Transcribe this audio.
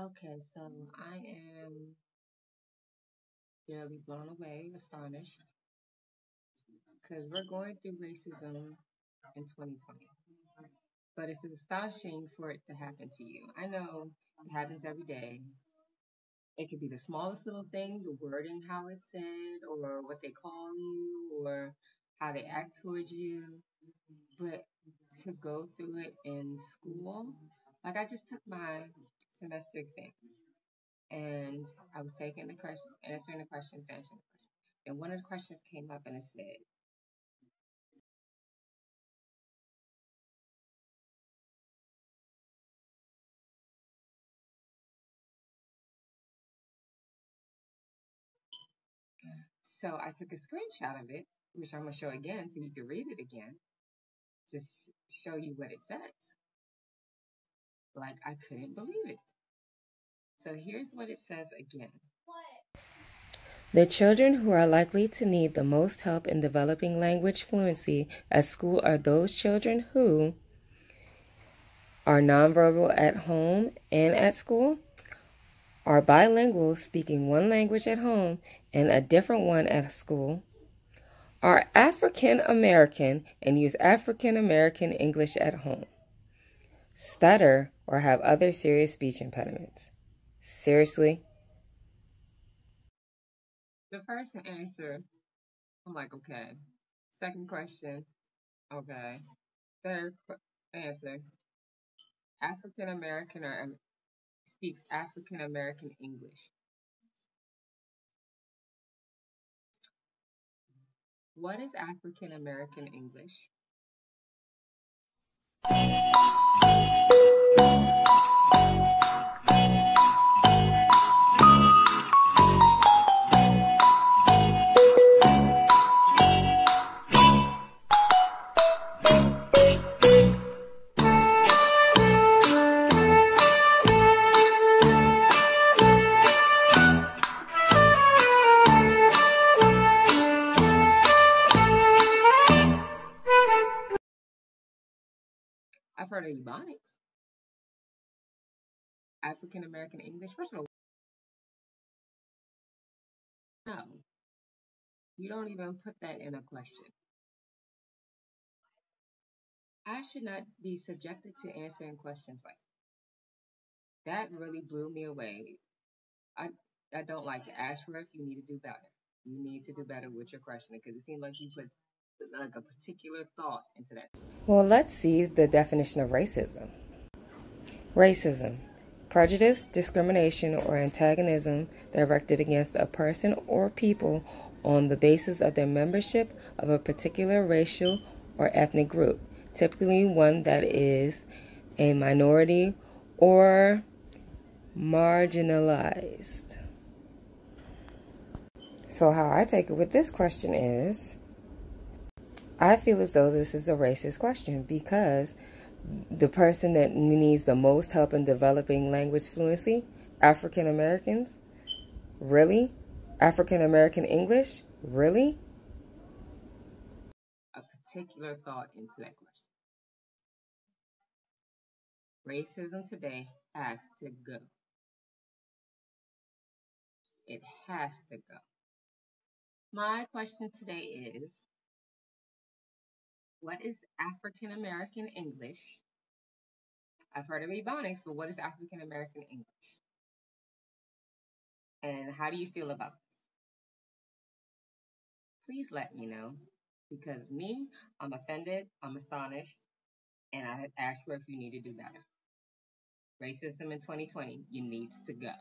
Okay, so I am fairly blown away, astonished, because we're going through racism in 2020. But it's astonishing for it to happen to you. I know it happens every day. It could be the smallest little thing, the wording, how it's said, or what they call you, or how they act towards you. But to go through it in school, like I just took my semester exam, and I was taking the questions, answering the questions, and one of the questions came up, and it said, so I took a screenshot of it, which I'm going to show again so you can read it again to show you what it says. Like, I couldn't believe it. So here's what it says again. The children who are likely to need the most help in developing language fluency at school are those children who are nonverbal at home and at school, are bilingual, speaking one language at home and a different one at school, are African American and use African American English at home, stutter or have other serious speech impediments. Seriously? The first answer, I'm like, okay. Second question, okay. Third answer, African American or speaks African American English. What is African American English? I've heard of Ebonics, African American English. First of all, no, you don't even put that in a question. I should not be subjected to answering questions like that. That really blew me away. I don't like it. Ashworth, you need to do better. You need to do better with your questioning, because it seemed like you put like a particular thought into that. Well, let's see the definition of racism. Racism, prejudice, discrimination, or antagonism directed against a person or people on the basis of their membership of a particular racial or ethnic group, typically one that is a minority or marginalized. So how I take it with this question is, I feel as though this is a racist question, because the person that needs the most help in developing language fluency, African Americans, really? African American English, really? A particular thought into that question. Racism today has to go. It has to go. My question today is, what is African American English? I've heard of Ebonics, but what is African American English? And how do you feel about this? Please let me know, because me, I'm offended, I'm astonished, and I asked for if you need to do better. Racism in 2020, you needs to go.